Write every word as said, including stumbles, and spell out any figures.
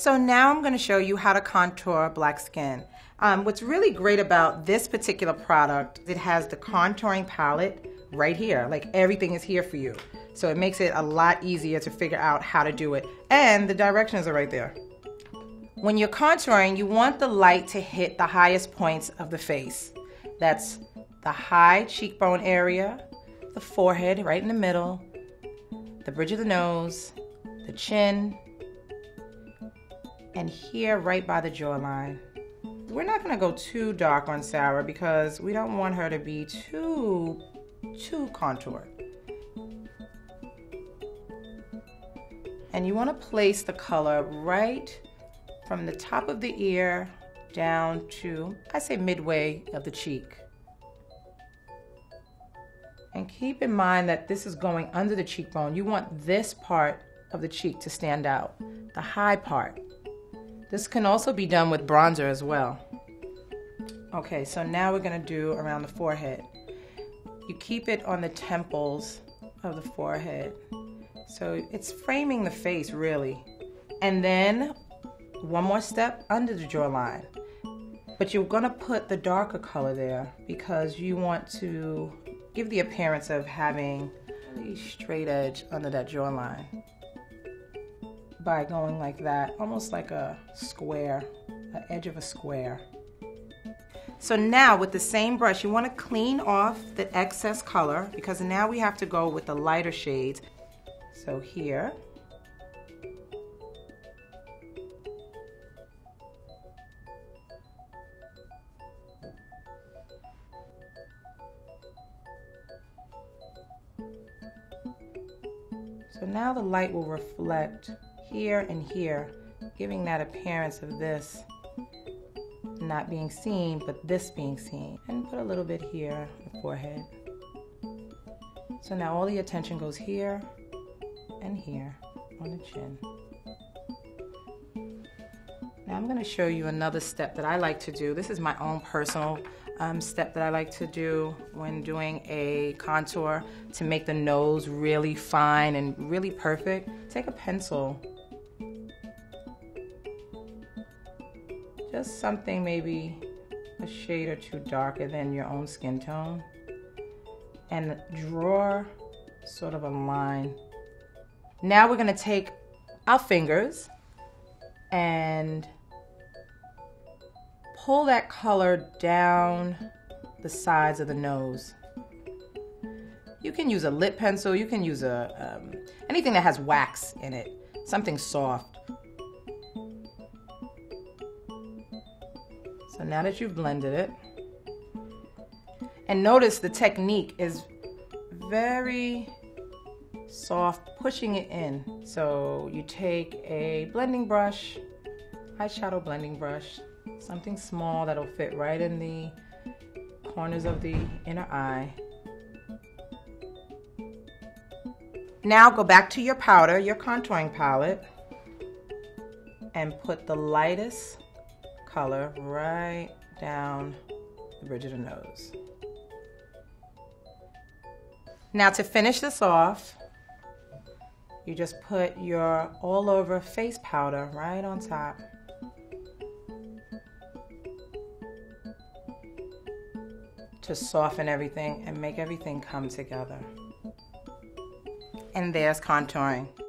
So now I'm going to show you how to contour black skin. Um, what's really great about this particular product, it has the contouring palette right here. Like, everything is here for you. So it makes it a lot easier to figure out how to do it. And the directions are right there. When you're contouring, you want the light to hit the highest points of the face. That's the high cheekbone area, the forehead right in the middle, the bridge of the nose, the chin, and here right by the jawline. We're not gonna go too dark on Sarah because we don't want her to be too, too contoured. And you wanna place the color right from the top of the ear down to, I say midway of the cheek. And keep in mind that this is going under the cheekbone. You want this part of the cheek to stand out, the high part. This can also be done with bronzer as well. Okay, so now we're gonna do around the forehead. You keep it on the temples of the forehead. So it's framing the face, really. And then one more step under the jawline. But you're gonna put the darker color there because you want to give the appearance of having a straight edge under that jawline by going like that, almost like a square, an edge of a square. So now with the same brush, you want to clean off the excess color because now we have to go with the lighter shades. So here, so now the light will reflect here and here, giving that appearance of this not being seen, but this being seen. And put a little bit here on the forehead. So now all the attention goes here and here on the chin. Now I'm gonna show you another step that I like to do. This is my own personal um, step that I like to do when doing a contour to make the nose really fine and really perfect. Take a pencil. Just something maybe a shade or two darker than your own skin tone. And draw sort of a line. Now we're gonna take our fingers and pull that color down the sides of the nose. You can use a lip pencil, you can use a, um, anything that has wax in it, something soft. So now that you've blended it, and notice the technique is very soft, pushing it in. So you take a blending brush, eyeshadow blending brush, something small that'll fit right in the corners of the inner eye. Now go back to your powder, your contouring palette, and put the lightest color right down the bridge of the nose. Now to finish this off, you just put your all-over face powder right on top. To soften everything and make everything come together. And there's contouring.